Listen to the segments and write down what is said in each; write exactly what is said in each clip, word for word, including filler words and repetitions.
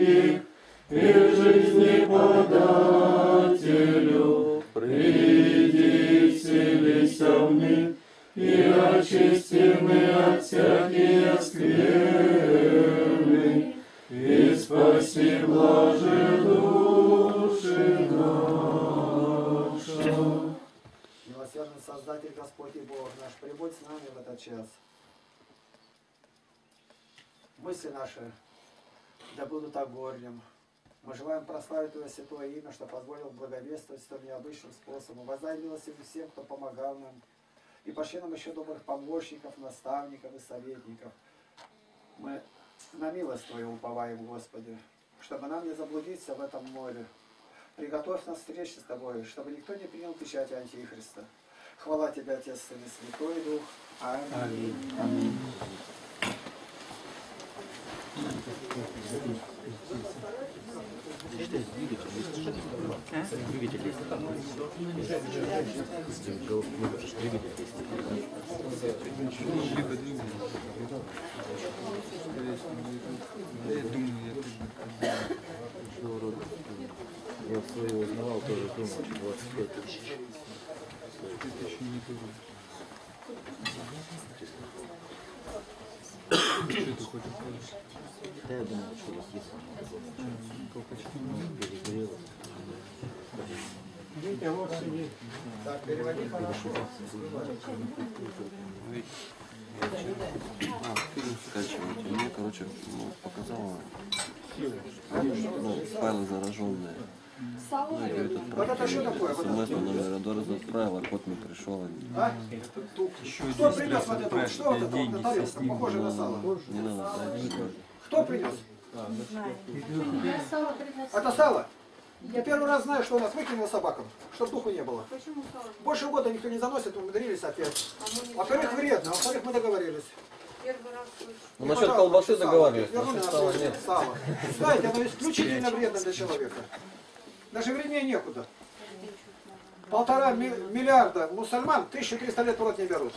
моих, и жизни подателю. Приди, вселися в них, и очисти мы от всякие скверны, и спаси блажи души наши. Милосердный Создатель Господь и Бог наш, прибудь с нами в этот час. Мысли наши да будут огорнем. Мы желаем прославить Твое святое имя, что позволил благовествовать столь необычным способом. Воздай милосердие всем, кто помогал нам. И пошли нам еще добрых помощников, наставников и советников. Мы на милость Твою уповаем, Господи, чтобы нам не заблудиться в этом море. Приготовь нас встречи с Тобой, чтобы никто не принял печати Антихриста. Хвала Тебя, Отец, Сын и Святой Дух. Аминь. Аминь. Аминь. Я свою узнавал, тоже думал, двадцать пять тысяч. двадцать пять тысяч не думал. Что ты хочешь сказать? Да, я думал, что здесь есть. Перегрелось. Видите, вот сидит. Так, переводи хорошо. А, фильм скачиваете. Мне, короче, показало. Ну, файлы зараженные. Ну, я говорю, вот это что такое? СМС номер Адороза отправил, а кот не пришел. А? Кто принес вот это? Что вот это? Со похоже на сало. Не надо. Кто принес? Это сало? Я первый раз знаю, что у нас выкинуло собакам, чтобы духу не было. Почему? Больше года никто не заносит, умудрились опять. А во-первых, вредно, а во-вторых, мы договорились. Первый раз. Ну, насчет колбасы договорились. Вернули сало. Сало. Знаете, оно исключительно вредно для человека. Даже вреднее некуда. Полтора миллиарда мусульман тысячу триста лет в рот не берут.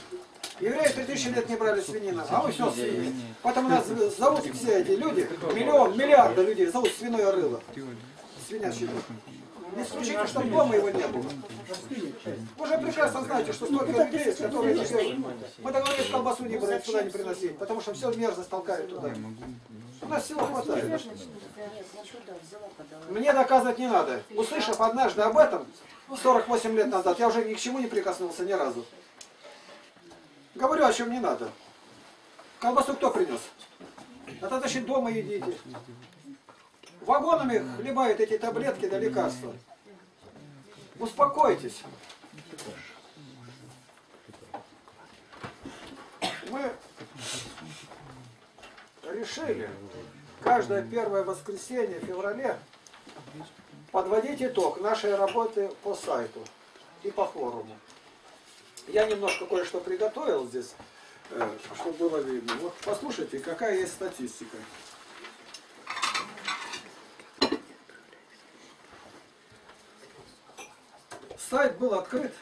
Евреи три тысячи лет не брали свинина, а мы все свиньи. Поэтому нас зовут все эти люди, миллион, миллиарда людей зовут свиное рыло. Свинячий рыло. Не случайно, что дома его не было. Вы же прекрасно знаете, что столько людей, которые не делают. Мы договорились колбасу не брать, сюда не приносить, потому что все мерзость толкают туда. У нас всего хватает. Мне доказывать не надо. Услышав однажды об этом, сорок восемь лет назад, я уже ни к чему не прикоснулся ни разу. Говорю, о чем не надо. Колбасу кто принес? Это значит, дома едите. Вагонами хлебают эти таблетки да лекарства. Успокойтесь. Мы решили каждое первое воскресенье в феврале подводить итог нашей работы по сайту и по форуму. Я немножко кое-что приготовил здесь, чтобы было видно. Вот послушайте, какая есть статистика. Сайт был открыт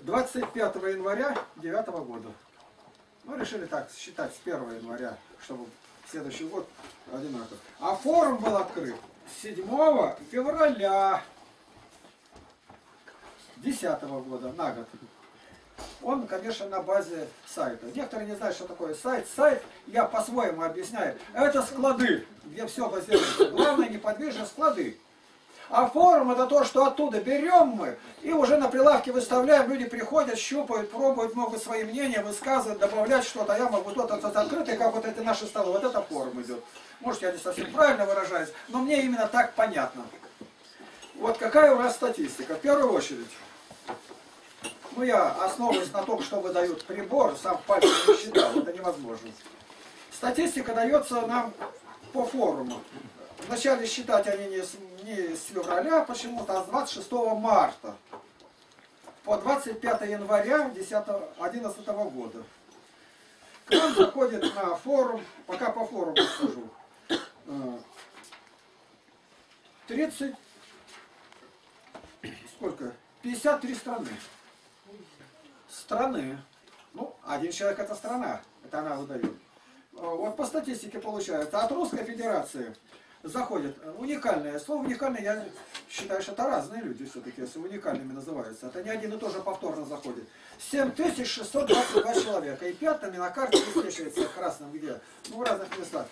двадцать пятого января две тысячи девятого года. Мы решили так считать с первого января, чтобы следующий год одинаково. А форум был открыт седьмого февраля две тысячи десятого года, на год. Он, конечно, на базе сайта. Некоторые не знают, что такое сайт. Сайт, я по-своему объясняю, это склады, где все базируется. Главное, неподвижные склады. А форум — это то, что оттуда берем мы и уже на прилавке выставляем. Люди приходят, щупают, пробуют, могут свои мнения высказывать, добавлять что-то. Я могу то-то, то-то открытый, как вот эти наши столы. Вот это форум идет. Может, я не совсем правильно выражаюсь, но мне именно так понятно. Вот какая у нас статистика. В первую очередь, ну, я основываюсь на том, что выдают прибор, сам пальцем не считал, это невозможно. Статистика дается нам по форуму. Вначале считать они не с, не с февраля почему-то, а с двадцать шестого марта по двадцать пятое января две тысячи одиннадцатого года. К нам заходит на форум, пока по форуму скажу, тридцать, сколько, пятьдесят три страны. Страны. Ну, один человек — это страна, это она выдает. вот по статистике получается, от Русской Федерации заходит уникальное слово, уникальное, я считаю, что это разные люди все-таки, если уникальными называются, это не один и тоже повторно заходит. семь тысяч шестьсот двадцать два человека, и пятнами на карте высвечивается красным где, ну в разных местах.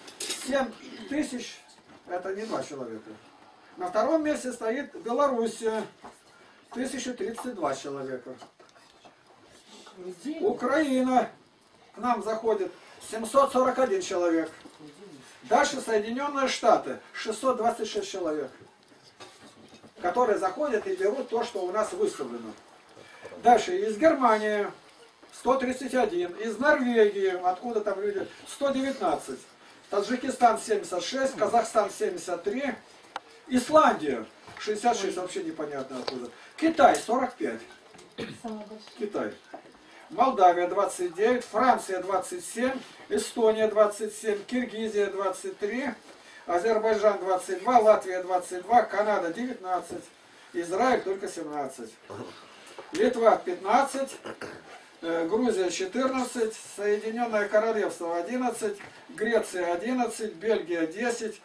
семь тысяч, это не два человека. На втором месте стоит Белоруссия, тысяча тридцать два человека. Украина, к нам заходит семьсот сорок один человек. Дальше Соединенные Штаты, шестьсот двадцать шесть человек, которые заходят и берут то, что у нас выставлено. Дальше из Германии сто тридцать один, из Норвегии, откуда там люди, сто девятнадцать, Таджикистан семьдесят шесть, Казахстан семьдесят три, Исландия шестьдесят шесть, вообще непонятно откуда, Китай сорок пять, Китай. Молдавия двадцать девять, Франция двадцать семь, Эстония двадцать семь, Киргизия двадцать три, Азербайджан двадцать два, Латвия двадцать два, Канада девятнадцать, Израиль только семнадцать, Литва пятнадцать, Грузия четырнадцать, Соединенное Королевство одиннадцать, Греция одиннадцать, Бельгия десять,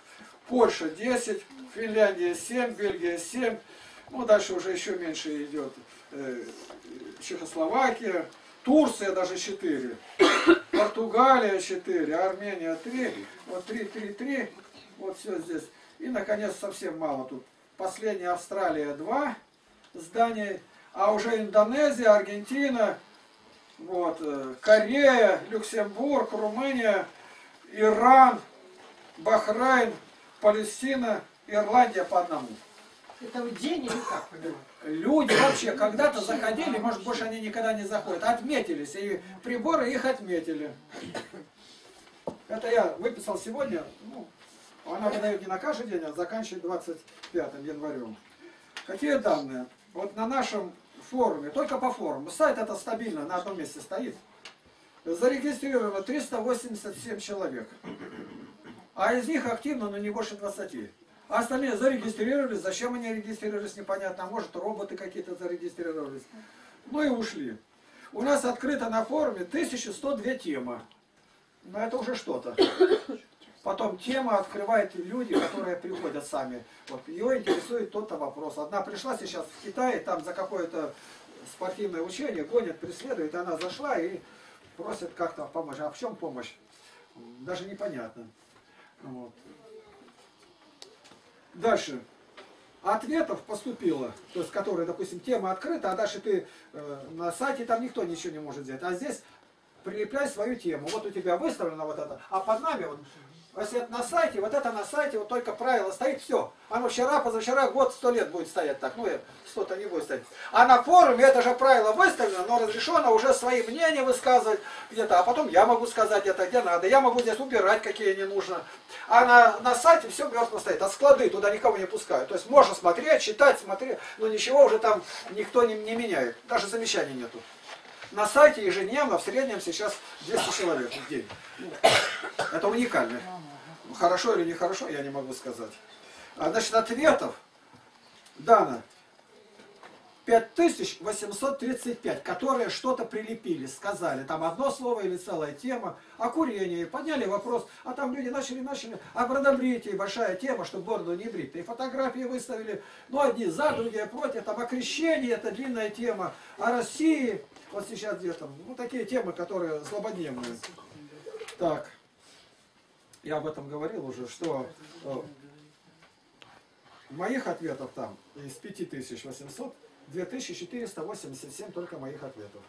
Польша десять, Финляндия семь, Бельгия семь, ну дальше уже еще меньше идет, Чехословакия, Турция даже четыре, Португалия четыре, Армения три, вот три, три, три, вот все здесь. И, наконец, совсем мало тут. Последняя Австралия два зданий, а уже Индонезия, Аргентина, вот, Корея, Люксембург, Румыния, Иран, Бахрейн, Палестина, Ирландия по одному. Это в день или как? Люди вообще когда-то заходили, может больше они никогда не заходят, отметились, и приборы их отметили. Это я выписал сегодня, ну, она выдает не на каждый день, а заканчивает двадцать пятым январем. Какие данные? Вот на нашем форуме, только по форуму, сайт это стабильно, на одном месте стоит, зарегистрировано триста восемьдесят семь человек, а из них активно, но не больше двадцати. А остальные зарегистрировались, зачем они регистрировались, непонятно, а может роботы какие-то зарегистрировались. Ну и ушли. У нас открыто на форуме тысяча сто две темы. Но это уже что-то. Потом тема открывает люди, которые приходят сами. Вот, ее интересует тот-то вопрос. Одна пришла сейчас в Китае, там за какое-то спортивное учение гонят, преследуют, она зашла и просит как-то помочь. А в чем помощь? Даже непонятно. Вот. Дальше. Ответов поступило, то есть, которые, допустим, тема открыта, а дальше ты э, на сайте, там никто ничего не может взять. А здесь прилепляй свою тему. Вот у тебя выставлено вот это, а под нами, вот, если это на сайте, вот это на сайте, вот только правило стоит, все. Оно вчера, позавчера, год, сто лет будет стоять так, ну, сто-то не будет стоять. А на форуме это же правило выставлено, но разрешено уже свои мнения высказывать где-то, а потом я могу сказать где-то, где надо, я могу здесь убирать, какие не нужно. А на, на сайте все мертво стоит, а склады туда никого не пускают. То есть можно смотреть, читать, смотреть, но ничего уже там никто не, не меняет, даже замечаний нету. На сайте ежедневно в среднем сейчас двести человек в день. Это уникально. Хорошо или нехорошо, я не могу сказать. А значит, ответов дано пять тысяч восемьсот тридцать пять, которые что-то прилепили, сказали. Там одно слово или целая тема. О курении подняли вопрос, а там люди начали-начали. О бродобритии большая тема, что бороду не брить. И фотографии выставили. Ну, одни за, другие против. Там о крещении, это длинная тема. О России, вот сейчас где-то. Ну, такие темы, которые злободневные. Так, я об этом говорил уже, что... Моих ответов там из пяти тысяч восьмисот две тысячи четыреста восемьдесят семь только моих ответов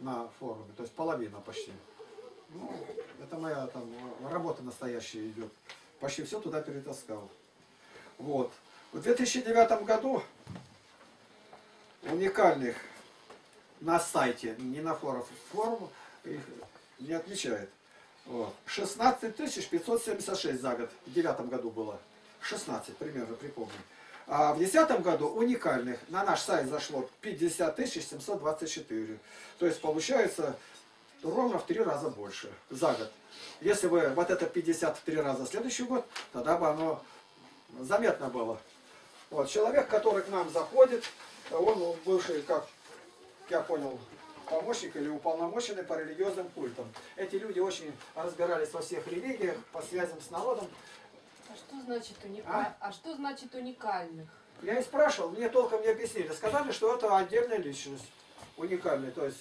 на форуме, то есть половина почти. Ну, это моя там работа настоящая идет. Почти все туда перетаскал. Вот. В две тысячи девятом году уникальных на сайте, не на форум, форум их не отмечает. Вот. шестнадцать тысяч пятьсот семьдесят шесть за год. В две тысячи девятом году было. шестнадцать примерно, припомню. А в две тысячи десятом году уникальных на наш сайт зашло пятьдесят тысяч семьсот двадцать четыре. То есть получается ровно в три раза больше за год. Если бы вот это пятьдесят в три раза в следующий год, тогда бы оно заметно было. Вот человек, который к нам заходит, он бывший, как я понял, помощник или уполномоченный по религиозным культам. Эти люди очень разбирались во всех религиях, по связям с народом. А что значит, уника... а? А что значит уникальных? Я и спрашивал, мне толком не объяснили. Сказали, что это отдельная личность. Уникальный. То есть,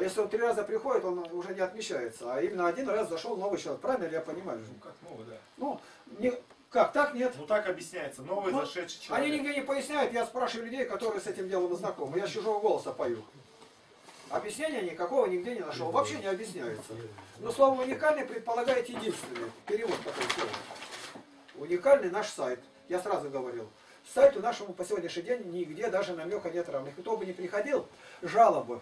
если он три раза приходит, он уже не отмечается. А именно один раз зашел новый человек. Правильно ли я понимаю? Ну, как новый, да. Ну, не... как? Так нет? Ну, так объясняется. Новый ну, зашедший человек. Они нигде не поясняют. Я спрашиваю людей, которые с этим делом знакомы. Я с чужого голоса пою. Объяснения никакого нигде не нашел. Вообще не объясняется. Но слово «уникальный» предполагает единственный. Перевод такой слова. Уникальный наш сайт. Я сразу говорил. Сайту нашему по сегодняшний день нигде даже намека нет равных. Кто бы ни приходил, жалобы.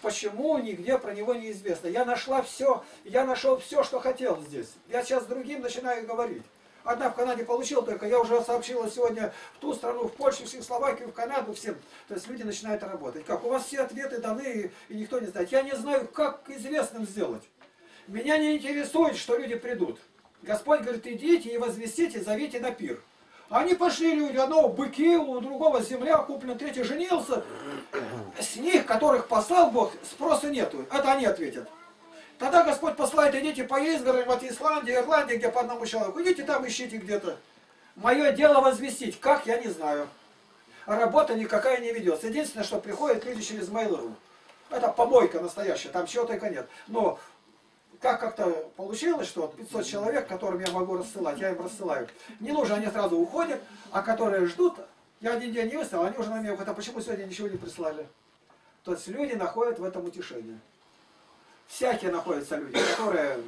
Почему нигде про него неизвестно? Я нашла все, я нашел все, что хотел здесь. Я сейчас другим начинаю говорить. Одна в Канаде получила только, я уже сообщила сегодня в ту страну, в Польшу, в Чехословакию, в Канаду, всем. То есть люди начинают работать. Как? У вас все ответы даны, и никто не знает. Я не знаю, как известным сделать. Меня не интересует, что люди придут. Господь говорит, идите и возвестите, зовите на пир. Они пошли люди, одного быки, у другого земля куплена, третий женился. С них, которых послал Бог, спроса нету. Это они ответят. Тогда Господь послает, идите по изгородям от Исландии, Ирландии, где по одному человеку. Идите там, ищите где-то. Мое дело возвестить. Как, я не знаю. Работа никакая не ведется. Единственное, что приходят люди через мейл точка ру. Это помойка настоящая, там чего только нет. Но... Как как-то получилось, что пятьсот человек, которым я могу рассылать, я им рассылаю. Не нужно, они сразу уходят, а которые ждут, я один день не выставил, они уже на меня уходят, а почему сегодня ничего не прислали? То есть люди находят в этом утешение. Всякие находятся люди, которые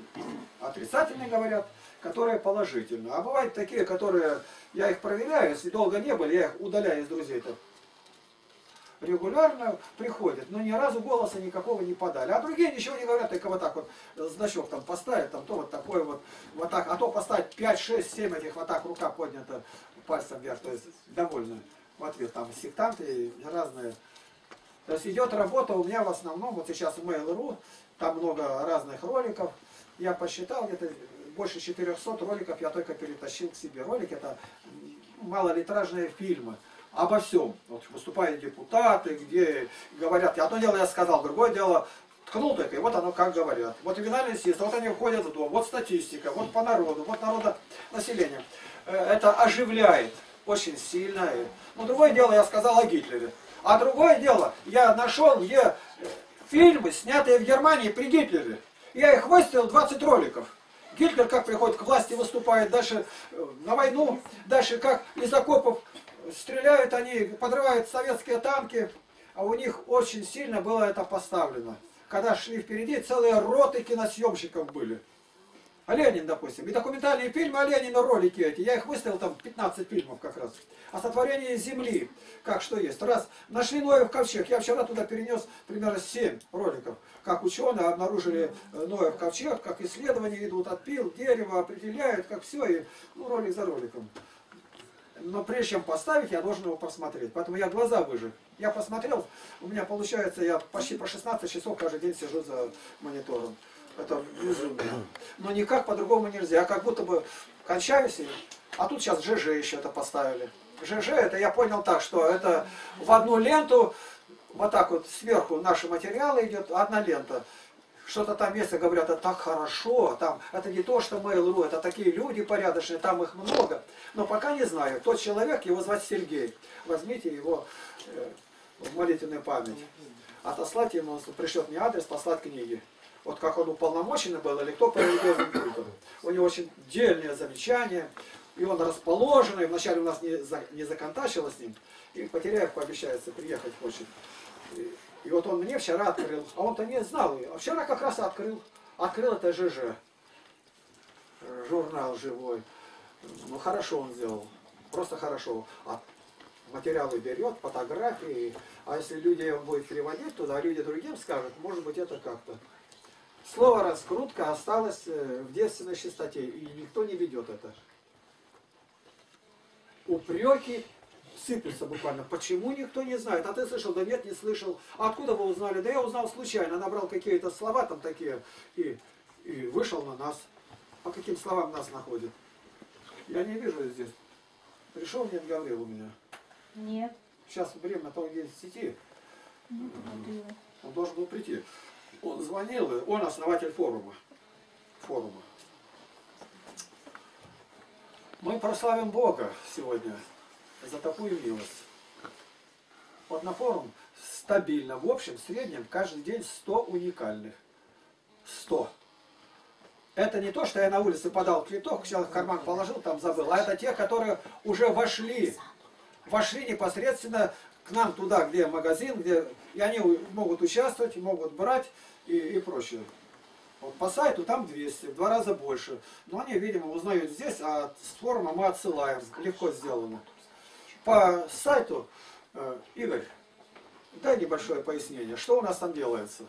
отрицательно говорят, которые положительно. А бывают такие, которые, я их проверяю, если долго не были, я их удаляю из друзей-то. Регулярно приходят, но ни разу голоса никакого не подали. А другие ничего не говорят, только вот так вот значок там поставят, там то вот такой вот, вот так, а то поставить пять, шесть, семь этих, вот так рука поднята пальцем вверх, то есть довольны в ответ. Там сектанты разные. То есть идет работа у меня в основном, вот сейчас в мейл точка ру, там много разных роликов. Я посчитал, где-то больше четырёхсот роликов я только перетащил к себе. Ролики это малолитражные фильмы. Обо всем. Вот выступают депутаты, где говорят, одно дело я сказал, другое дело ткнул только, и вот оно как говорят. Вот винальный съезд, вот они входят в дом, вот статистика, вот по народу, вот народонаселение. Это оживляет очень сильно. Но другое дело я сказал о Гитлере. А другое дело, я нашел я, фильмы, снятые в Германии при Гитлере. Я их выставил двадцать роликов. Гитлер как приходит к власти, выступает, дальше на войну, дальше как из окопов. Стреляют они, подрывают советские танки, а у них очень сильно было это поставлено. Когда шли впереди, целые роты киносъемщиков были. А Ленин, допустим, и документальные фильмы, а Ленина ролики эти. Я их выставил, там пятнадцать фильмов как раз. О сотворении земли, как что есть. Раз, нашли Ноев ковчег. Я вчера туда перенес примерно семь роликов. Как ученые обнаружили Ноев ковчег, как исследования идут, отпил, дерево определяют, как все, и ну, ролик за роликом. Но прежде чем поставить, я должен его посмотреть. Поэтому я глаза выжег. Я посмотрел, у меня получается, я почти по шестнадцать часов каждый день сижу за монитором. Это безумие. Но никак по-другому нельзя. Я как будто бы кончаюсь. И... А тут сейчас ЖЖ еще это поставили. ЖЖ, это я понял так, что это в одну ленту, вот так вот сверху наши материалы идет, одна лента. Что-то там есть, говорят, это так хорошо, там, это не то, что мейл точка ру, это такие люди порядочные, там их много. Но пока не знаю. Тот человек, его звать Сергей. Возьмите его э, в молитвенную память. Отослать ему, он пришлет мне адрес, послать книги. Вот как он уполномоченный был, или кто по религиозным культам. У него очень дельные замечания, и он расположен, и вначале у нас не, за, не законтачило с ним. И Потеряев пообещается, приехать хочет. И вот он мне вчера открыл, а он-то не знал. А вчера как раз открыл. Открыл это ЖЖ. Журнал живой. Ну хорошо он сделал. Просто хорошо. А материалы берет, фотографии. А если люди будут переводить туда, а люди другим скажут, может быть это как-то. Слово раскрутка осталось в девственной чистоте. И никто не ведет это. Упреки. Сыпется буквально. Почему никто не знает? А ты слышал? Да нет, не слышал. А откуда вы узнали? Да я узнал случайно. Набрал какие-то слова там такие и, и вышел на нас. По каким словам нас находит? Я не вижу здесь. Пришел, нет, Гаврил у меня? Нет. Сейчас время того, где в сети. Нет, Он должен был прийти. Он звонил, он основатель форума. форума. Мы прославим Бога сегодня за такую милость. Вот на форум стабильно, в общем, в среднем, каждый день сто уникальных. сто. Это не то, что я на улице подал квиток, человек в карман положил, там забыл. А это те, которые уже вошли. Вошли непосредственно к нам туда, где магазин, где... И они могут участвовать, могут брать и, и прочее. Вот по сайту там двести, в два раза больше. Но они, видимо, узнают здесь, а с форума мы отсылаем. Легко сделано. По сайту... Игорь, дай небольшое пояснение, что у нас там делается?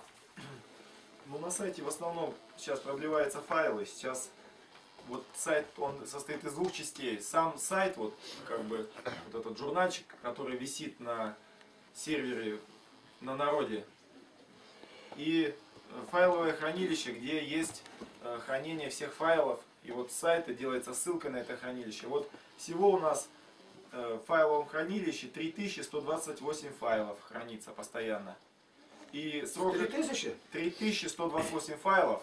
Ну, на сайте в основном сейчас продлеваются файлы. Сейчас вот сайт, он состоит из двух частей. Сам сайт, вот как бы вот этот журнальчик, который висит на сервере, на народе. И файловое хранилище, где есть хранение всех файлов. И вот с сайта делается ссылка на это хранилище. Вот всего у нас... в файловом хранилище три тысячи сто двадцать восемь файлов хранится постоянно. И срок три тысячи сто двадцать восемь файлов.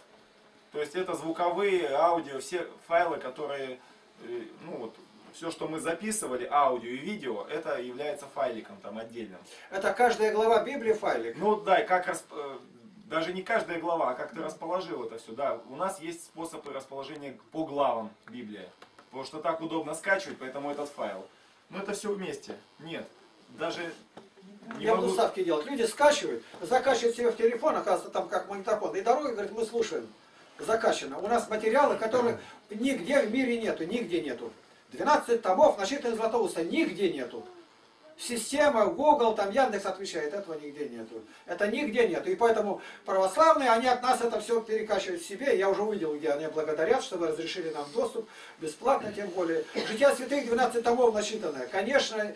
То есть это звуковые, аудио, все файлы, которые, ну вот, все, что мы записывали, аудио и видео, это является файликом там отдельным. Это каждая глава Библии файлик? Ну да, и как расп... даже не каждая глава, а как ты да. расположил это все. Да, у нас есть способы расположения по главам Библии. Потому что так удобно скачивать, поэтому этот файл. Но это все вместе. Нет, даже... Не Я могу... буду ставки делать. Люди скачивают, закачивают себе в телефон, оказывается, там как магнитофон. И дорога, говорит, мы слушаем. Закачано. У нас материалы, которые нигде в мире нету, нигде нету. двенадцать томов, насчитанных Златоуста, нигде нету. Система, Google, там Яндекс отвечает, этого нигде нету. Это нигде нету. И поэтому православные, они от нас это все перекачивают в себе. Я уже увидел, где они благодарят, что вы разрешили нам доступ. Бесплатно, тем более. Жития святых двенадцать томов насчитанное. Конечно,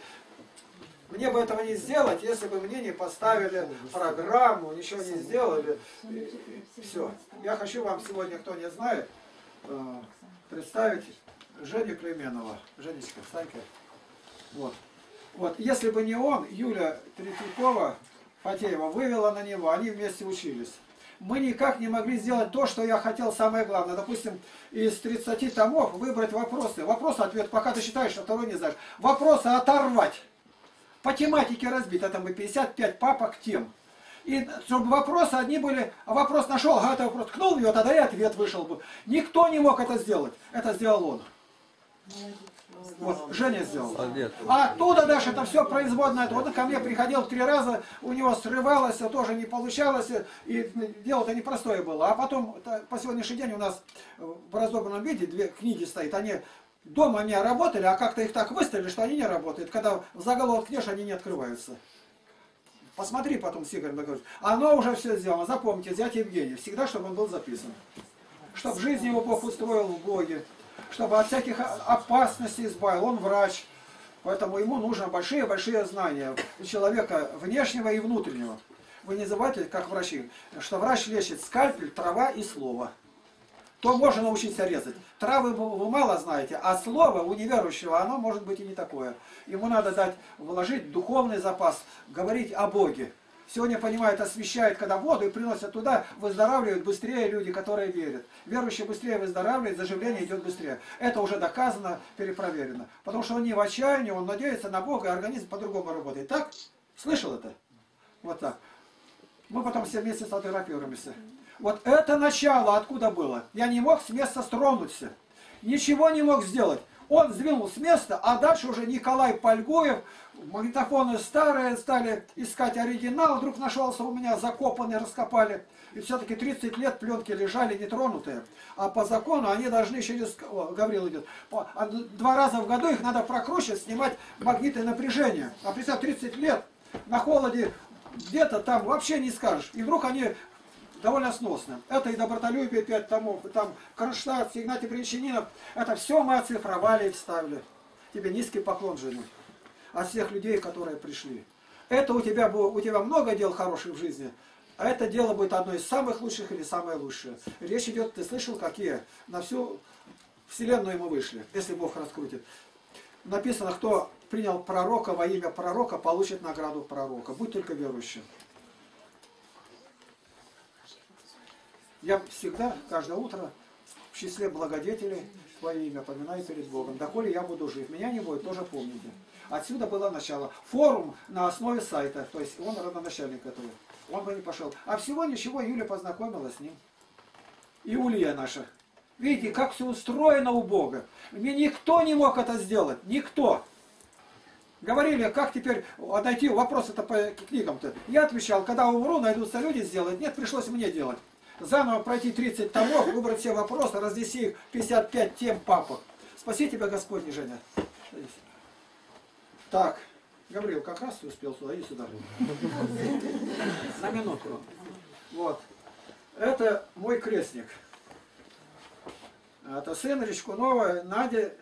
мне бы этого не сделать, если бы мне не поставили программу, ничего не сделали. Все. Я хочу вам сегодня, кто не знает, представить Женю Клейменова. Женечка, встань-ка. Вот. Вот, если бы не он, Юля Третьякова, Фатеева, вывела на него, они вместе учились. Мы никак не могли сделать то, что я хотел, самое главное. Допустим, из тридцати томов выбрать вопросы. Вопрос-ответ, пока ты считаешь, что второй не знаешь. Вопросы оторвать. По тематике разбить, а там и пятьдесят пять папок тем. И чтобы вопросы одни были, а вопрос нашел, а это вопрос ткнул его, тогда и ответ вышел бы. Никто не мог это сделать. Это сделал он. Вот, Женя сделал. А оттуда дальше это все производное. Вот он ко мне приходил три раза, у него срывалось, тоже не получалось, и дело-то непростое было. А потом, по сегодняшний день у нас в разобранном виде две книги стоят. Они дома не работали, а как-то их так выставили, что они не работают. Когда в заголовок ткнешь, они не открываются. Посмотри потом, с Игорем договорюсь. Оно уже все сделано. Запомните, взять Евгения. Всегда, чтобы он был записан. Чтобы жизнь его Бог устроил в Боге. Чтобы от всяких опасностей избавил. Он врач, поэтому ему нужны большие-большие знания у человека внешнего и внутреннего. Вы не забывайте, как врачи, что врач лечит скальпель, трава и слово. То можно научиться резать. Травы вы мало знаете, а слово у неверующего, оно может быть и не такое. Ему надо дать, вложить духовный запас, говорить о Боге. Сегодня, понимают, освещает, когда воду и приносят туда, выздоравливают быстрее люди, которые верят. Верующие быстрее выздоравливают, заживление идет быстрее. Это уже доказано, перепроверено. Потому что он не в отчаянии, он надеется на Бога, и организм по-другому работает. Так? Слышал это? Вот так. Мы потом все вместе сфотографируемся. Вот это начало откуда было. Я не мог с места стронуться. Ничего не мог сделать. Он сдвинул с места, а дальше уже Николай Польгоев, магнитофоны старые, стали искать оригинал, вдруг нашелся у меня, закопанный, раскопали. И все-таки тридцать лет пленки лежали нетронутые. А по закону они должны через... О, Гаврил идет. Два раза в году их надо прокручивать, снимать магнитное напряжение. А представь, тридцать лет на холоде где-то там вообще не скажешь. И вдруг они... довольно сносно. Это и добротолюбие пять томов, и там Кронштадт, Игнатий Причининов. Это все мы оцифровали и вставили. Тебе низкий поклон, жены, от всех людей, которые пришли. Это у тебя, у тебя много дел хороших в жизни, а это дело будет одно из самых лучших или самое лучшее. Речь идет, ты слышал, какие? На всю вселенную мы вышли, если Бог раскрутит. Написано, кто принял пророка во имя пророка, получит награду пророка. Будь только верующим. Я всегда, каждое утро, в числе благодетелей Твое имя поминаю перед Богом. Доколе я буду жив. Меня не будет, тоже помните. Отсюда было начало. Форум на основе сайта. То есть он родоначальник этого. Он бы не пошел. А всего ничего, Юля познакомилась с ним. И Улья наша. Видите, как все устроено у Бога. Мне никто не мог это сделать. Никто. Говорили, как теперь найти вопросы-то по книгам-то. Я отвечал, когда умру, найдутся люди сделать. Нет, пришлось мне делать. Заново пройти тридцать томов, выбрать все вопросы, разнести их пятьдесят пять тем папок. Спаси тебя, Господь, Женя. Так, Гаврил, как раз ты успел сюда и сюда. На минутку. Вот. Это мой крестник. Это сын Речкунова, Надя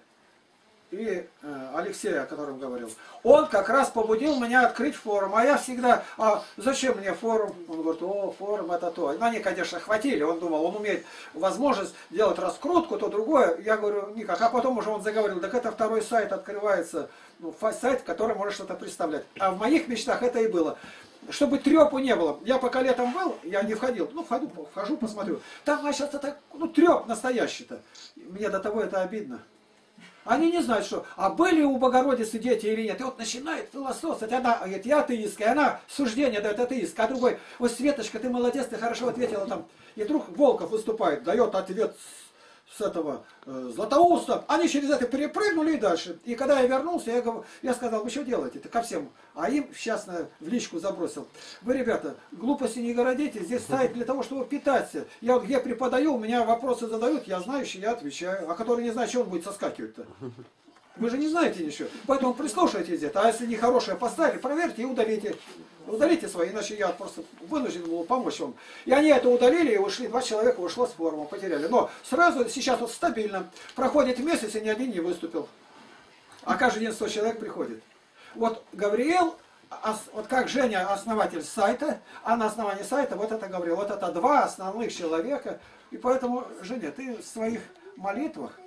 и э, Алексея, о котором говорил. Он как раз побудил меня открыть форум. А я всегда, а зачем мне форум? Он говорит, о, форум это то. Но они, конечно, хватили. Он думал, он умеет возможность делать раскрутку, то другое. Я говорю, никак. А потом уже он заговорил, так это второй сайт открывается. Ну, сайт, который может что-то представлять. А в моих мечтах это и было. Чтобы трепу не было. Я пока летом был, я не входил. Ну, вхожу, вхожу посмотрю. Там, значит, это, ну, треп настоящий-то. Мне до того это обидно. Они не знают, что, а были у Богородицы дети или нет. И вот начинает философствовать. Она говорит, я атеистка. И она суждение дает атеистка. А другой, ой, Светочка, ты молодец, ты хорошо ответила там. И вдруг Волков выступает, дает ответ с, с этого э, Златоуста. Они через это перепрыгнули и дальше. И когда я вернулся, я, я сказал, вы что делаете-то ко всем? А им, сейчас в личку забросил. Вы, ребята, глупости не городите. Здесь сайт для того, чтобы питаться. Я вот где преподаю, у меня вопросы задают, я знающий, я отвечаю. А который не знает, что он будет соскакивать-то. Вы же не знаете ничего. Поэтому прислушайтесь где-то. А если нехорошее поставили, проверьте и удалите. Удалите свои, иначе я просто вынужден был помочь вам. И они это удалили и ушли. Два человека ушло с форума, потеряли. Но сразу, сейчас вот стабильно. Проходит месяц и ни один не выступил. А каждый день сто человек приходит. Вот Гавриил, вот как Женя основатель сайта, а на основании сайта вот это Гавриил. Вот это два основных человека. И поэтому, Женя, ты в своих молитвах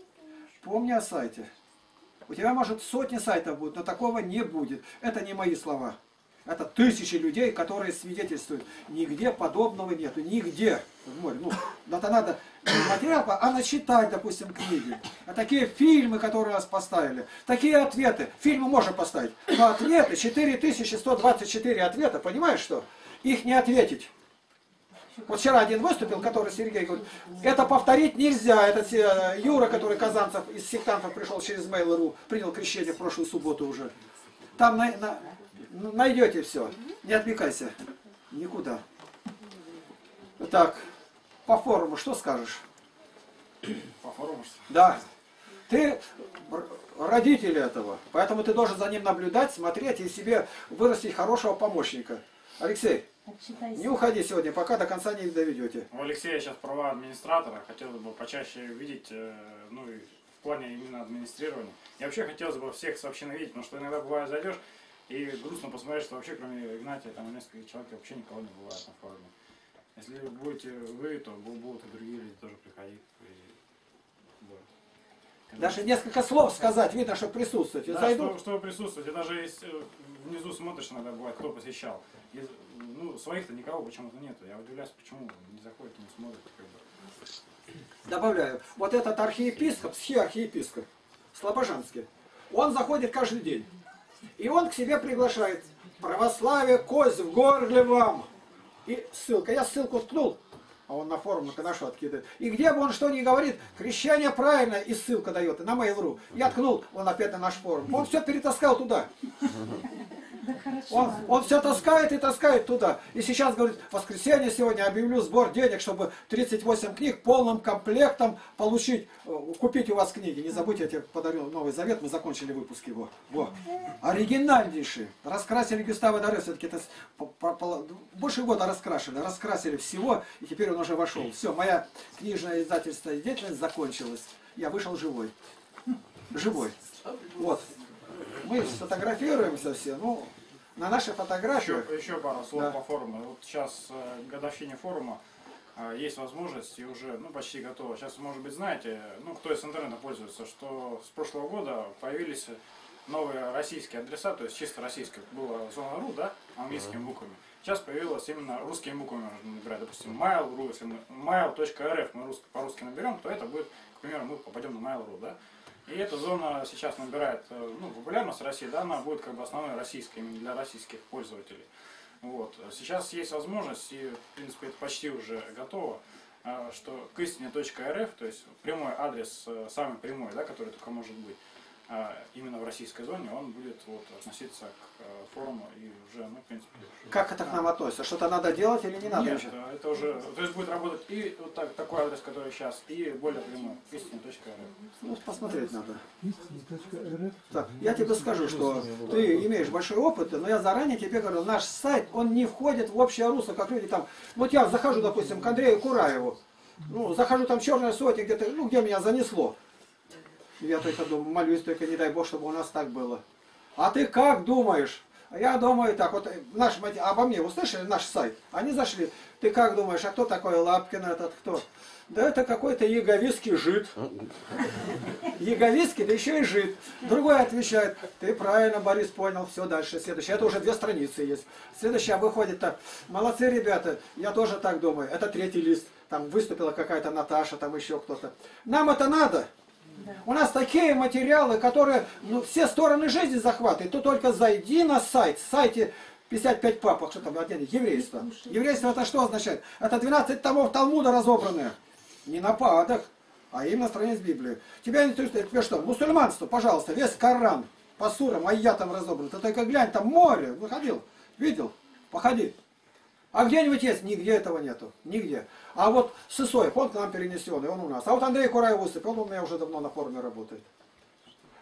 помни о сайте. У тебя, может, сотни сайтов будут, но такого не будет. Это не мои слова. Это тысячи людей, которые свидетельствуют. Нигде подобного нету. Нигде в море. Ну, это надо не материал, а начитать, допустим, книги. А такие фильмы, которые нас поставили. Такие ответы. Фильмы можно поставить. Но ответы, четыре тысячи сто двадцать четыре ответа, понимаешь что? Их не ответить. Вот вчера один выступил, который Сергей говорит, это повторить нельзя. Это Юра, который Казанцев из сектантов пришел через мейл точка ру, принял крещение в прошлую субботу уже. Там на... на... найдете все. Не отвлекайся. Никуда. Так, по форуму что скажешь? По форуму что? Да. Ты родитель этого. Поэтому ты должен за ним наблюдать, смотреть и себе вырастить хорошего помощника. Алексей, не уходи сегодня, пока до конца не доведете. У Алексея сейчас права администратора. Хотелось бы почаще видеть, ну, в плане именно администрирования. И вообще хотелось бы всех сообщенно видеть, потому что иногда бывает зайдешь, и грустно посмотреть, что вообще кроме Игнатия там несколько человек вообще никого не бывает на форуме. Если будете вы, то будут и другие люди тоже приходить. И... даже несколько слов сказать, видно, что присутствуете. Да, что, что присутствуете. Даже если внизу смотришь, иногда бывает, кто посещал. Из, ну, своих-то никого почему-то нету. Я удивляюсь, почему не заходит, не смотрит. Добавляю. Вот этот архиепископ, схи-архиепископ, Слобожанский, он заходит каждый день. И он к себе приглашает. Православие, кость в горле вам. И ссылка. Я ссылку ткнул, а он на форум-то нашу откидывает. И где бы он что ни говорит, крещение правильно, и ссылка дает. И на mail точка ру. Я ткнул, он опять на наш форум. Он все перетаскал туда. Он, он все таскает и таскает туда. И сейчас говорит, в воскресенье сегодня объявлю сбор денег, чтобы тридцать восемь книг полным комплектом получить, купить у вас книги. Не забудьте, я тебе подарил Новый Завет, мы закончили выпуск его. Во. Оригинальнейший. Раскрасили Гюстава Доре, все-таки это больше года раскрашено. Раскрасили всего, и теперь он уже вошел. Все, моя книжная издательская деятельность закончилась. Я вышел живой. Живой. Вот. Мы сфотографируемся все, ну, на нашей фотографии. Еще, еще пару слов, да, по форуму. Вот сейчас э, годовщине форума э, есть возможность и уже, ну, почти готово. Сейчас, может быть, знаете, ну, кто из интернета пользуется, что с прошлого года появились новые российские адреса, то есть чисто российские. Была зона ру, да, английскими буквами. Сейчас появилось именно русские буквы, можно набирать, допустим, mail.ru, если мы mail.rf мы по-русски наберем, то это будет, к примеру, мы попадем на mail.ru, да? И эта зона сейчас набирает, ну, популярность России, да, она будет как бы основной российской, именно для российских пользователей. Вот. Сейчас есть возможность, и в принципе это почти уже готово, что к истине.рф, то есть прямой адрес, самый прямой, да, который только может быть, именно в российской зоне, он будет вот относиться к форуму и уже, ну, в принципе... Как это к нам относится? Что-то надо делать или не надо? Нет, еще? Это уже... То есть будет работать и вот так, такой адрес, который сейчас, и более прямой. истина точка рф. Ну, посмотреть надо. Так, я тебе скажу, что ты имеешь большой опыт, но я заранее тебе говорю, наш сайт, он не входит в общее русло, как люди там... Вот я захожу, допустим, к Андрею Кураеву, ну, захожу там черная сотня, где-то, ну, где меня занесло. Я только думаю, молюсь, только не дай Бог, чтобы у нас так было. А ты как думаешь? Я думаю так, вот наш, обо мне услышали наш сайт, они зашли. Ты как думаешь, а кто такой Лапкин этот, кто? Да это какой-то яговистский жид. Яговистский, да еще и жид. Другой отвечает, ты правильно, Борис, понял, все, дальше, следующее. Это уже две страницы есть. Следующая выходит-то, молодцы ребята, я тоже так думаю. Это третий лист, там выступила какая-то Наташа, там еще кто-то. Нам это надо? У нас такие материалы, которые, ну, все стороны жизни захватывают. Ты только зайди на сайт, сайте пятьдесят пять папок, что там, еврейство. Еврейство это что означает? Это двенадцать томов Талмуда разобранные. Не на падах, а именно страниц Библии. Тебя интересует, тебе что, мусульманство, пожалуйста, весь Коран по сурам, а я там разобран. Ты только глянь, там море, выходил, видел, походи. А где-нибудь есть? Нигде этого нету. Нигде. А вот Сысоев, он к нам перенесен, и он у нас. А вот Андрей Кураев Усып, он у меня уже давно на форуме работает.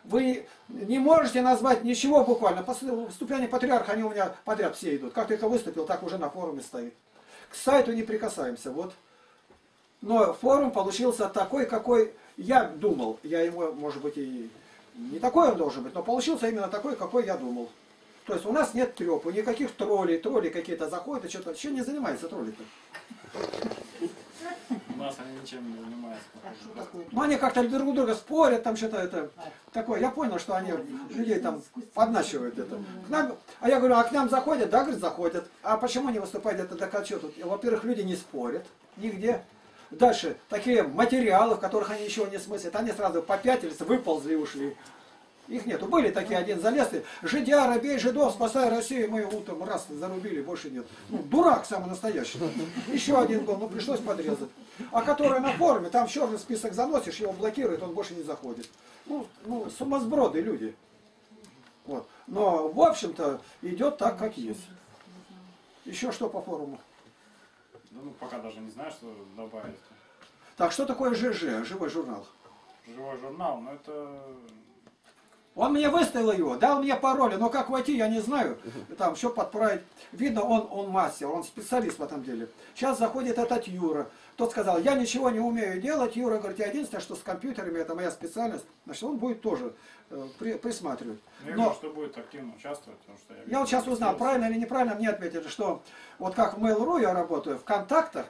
Вы не можете назвать ничего буквально. Вступление патриарха, они у меня подряд все идут. Как только выступил, так уже на форуме стоит. К сайту не прикасаемся. Вот. Но форум получился такой, какой я думал. Я ему, может быть, и не такой он должен быть, но получился именно такой, какой я думал. То есть у нас нет трёпа, никаких троллей, тролли какие-то заходят, и что-то, чем не занимаются тролли-то? У нас они ничем не занимаются. Ну они как-то друг у друга спорят, там что-то это такое. Я понял, что они людей там подначивают это. А я говорю, а к нам заходят? Да, говорит, заходят. А почему они выступают это, так а что тут? Во-первых, люди не спорят нигде. Дальше, такие материалы, в которых они еще не смыслят, они сразу попятились, выползли и ушли. Их нету. Были такие, один залез, жидя, рабей, жидов, спасай Россию, мы его там раз зарубили, больше нет. Ну, дурак самый настоящий. Еще один был, ну пришлось подрезать. А который на форуме, там черный список заносишь, его блокирует, он больше не заходит. Ну, ну сумасброды люди. Вот. Но, в общем-то, идет так, как есть. Еще что по форуму? Да, ну, пока даже не знаю, что добавить. Так, что такое ЖЖ, живой журнал? Живой журнал, ну это... Он мне выставил его, дал мне пароли, но как войти, я не знаю. Там все подправить. Видно, он, он мастер, он специалист в этом деле. Сейчас заходит этот Юра. Тот сказал, я ничего не умею делать. Юра говорит, я единственное, что с компьютерами, это моя специальность. Значит, он будет тоже э, при, присматривать. Я но... вижу, что будет активно участвовать. Потому что я, вижу, я вот сейчас узнал, правильно или неправильно, мне ответили, что вот как в Mail.ru я работаю, в контактах,